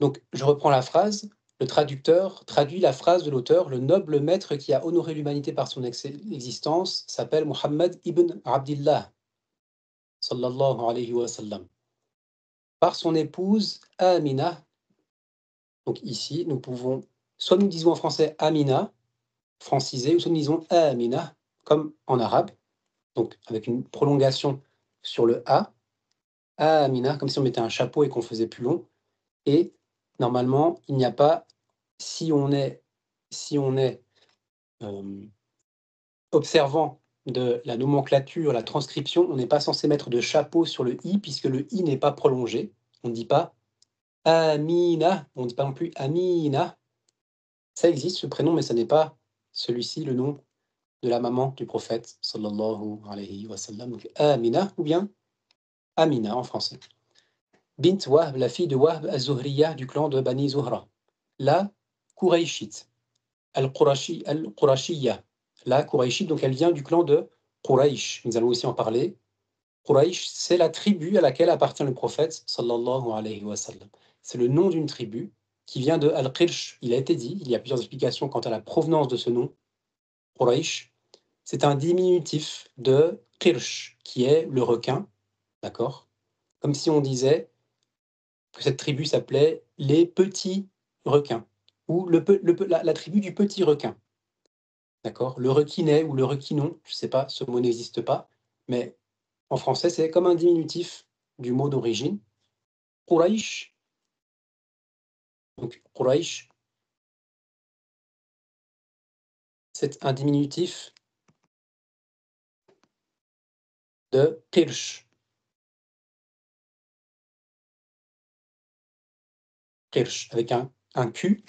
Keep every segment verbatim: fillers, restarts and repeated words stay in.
Donc, je reprends la phrase. Le traducteur traduit la phrase de l'auteur. Le noble maître qui a honoré l'humanité par son existence s'appelle Muhammad ibn Abdillah, sallallahu alayhi wa sallam, par son épouse Amina. Donc ici, nous pouvons, soit nous disons en français Amina, francisé, ou soit nous disons Amina, comme en arabe, donc avec une prolongation sur le A, Amina, comme si on mettait un chapeau et qu'on faisait plus long. Et normalement, il n'y a pas, si on est, si on est euh, observant de la nomenclature, la transcription, on n'est pas censé mettre de chapeau sur le I, puisque le I n'est pas prolongé. On ne dit pas Amina, on ne dit pas non plus Amina. Ça existe, ce prénom, mais ce n'est pas celui-ci, le nom de la maman du prophète, sallallahu alayhi wa sallam. Donc Amina, ou bien Amina en français. Bint Wahb, la fille de Wahb, Az-Zuhriyah, du clan de Bani Zuhra. La Qurayshite, Al-Qurashiyyah. La Qurayshite, donc elle vient du clan de Quraysh. Nous allons aussi en parler. Quraysh, c'est la tribu à laquelle appartient le prophète, sallallahu alayhi wa sallam. C'est le nom d'une tribu qui vient de Al-Qirsh. Il a été dit, il y a plusieurs explications quant à la provenance de ce nom. Quraysh, c'est un diminutif de Qirsh, qui est le requin, d'accord? Comme si on disait que cette tribu s'appelait les petits requins, ou le, le, la, la tribu du petit requin. D'accord? Le requinet ou le requinon, je ne sais pas, ce mot n'existe pas, mais en français, c'est comme un diminutif du mot d'origine. Quraysh. Donc, Quraysh, c'est un diminutif de Qirsh. Qirsh, avec un, un Q,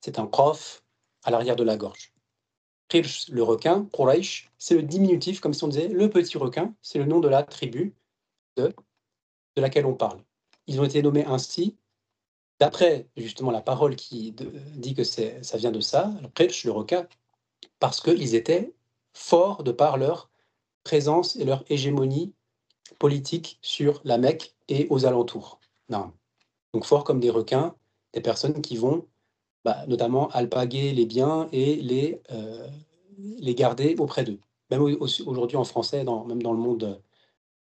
c'est un qaf à l'arrière de la gorge. Qirsh, le requin, Quraysh, c'est le diminutif, comme si on disait le petit requin, c'est le nom de la tribu de, de laquelle on parle. Ils ont été nommés ainsi, d'après justement la parole qui de, dit que ça vient de ça, le Qirsh, le requin, parce qu'ils étaient forts de par leur présence et leur hégémonie politique sur la Mecque et aux alentours. Non. Donc forts comme des requins, des personnes qui vont bah, notamment alpaguer les biens et les, euh, les garder auprès d'eux. Même aujourd'hui en français, dans, même dans le, monde,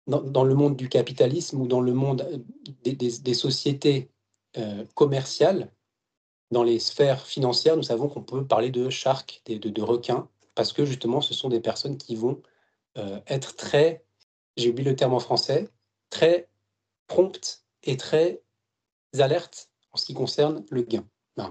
dans, dans le monde du capitalisme ou dans le monde des, des, des sociétés euh, commerciales, dans les sphères financières, nous savons qu'on peut parler de shark, de, de, de requins, parce que justement ce sont des personnes qui vont euh, être très, j'ai oublié le terme en français, très promptes et très alertes en ce qui concerne le gain. Non.